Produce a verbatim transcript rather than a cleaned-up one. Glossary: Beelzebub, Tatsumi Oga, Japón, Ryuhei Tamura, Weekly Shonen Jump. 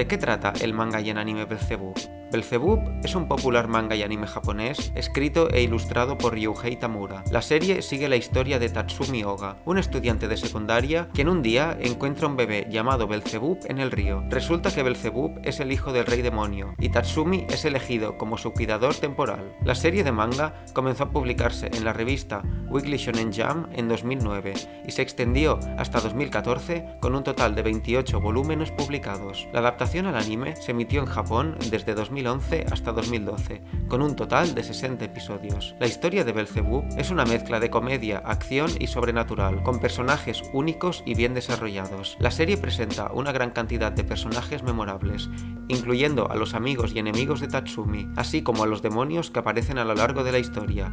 ¿De qué trata el manga y el anime Beelzebub? Beelzebub es un popular manga y anime japonés escrito e ilustrado por Ryuhei Tamura. La serie sigue la historia de Tatsumi Oga, un estudiante de secundaria que en un día encuentra un bebé llamado Beelzebub en el río. Resulta que Beelzebub es el hijo del rey demonio y Tatsumi es elegido como su cuidador temporal. La serie de manga comenzó a publicarse en la revista Weekly Shonen Jump en dos mil nueve y se extendió hasta dos mil catorce con un total de veintiocho volúmenes publicados. La adaptación al anime se emitió en Japón desde dos mil once hasta dos mil doce, con un total de sesenta episodios. La historia de Beelzebub es una mezcla de comedia, acción y sobrenatural, con personajes únicos y bien desarrollados. La serie presenta una gran cantidad de personajes memorables, incluyendo a los amigos y enemigos de Tatsumi, así como a los demonios que aparecen a lo largo de la historia,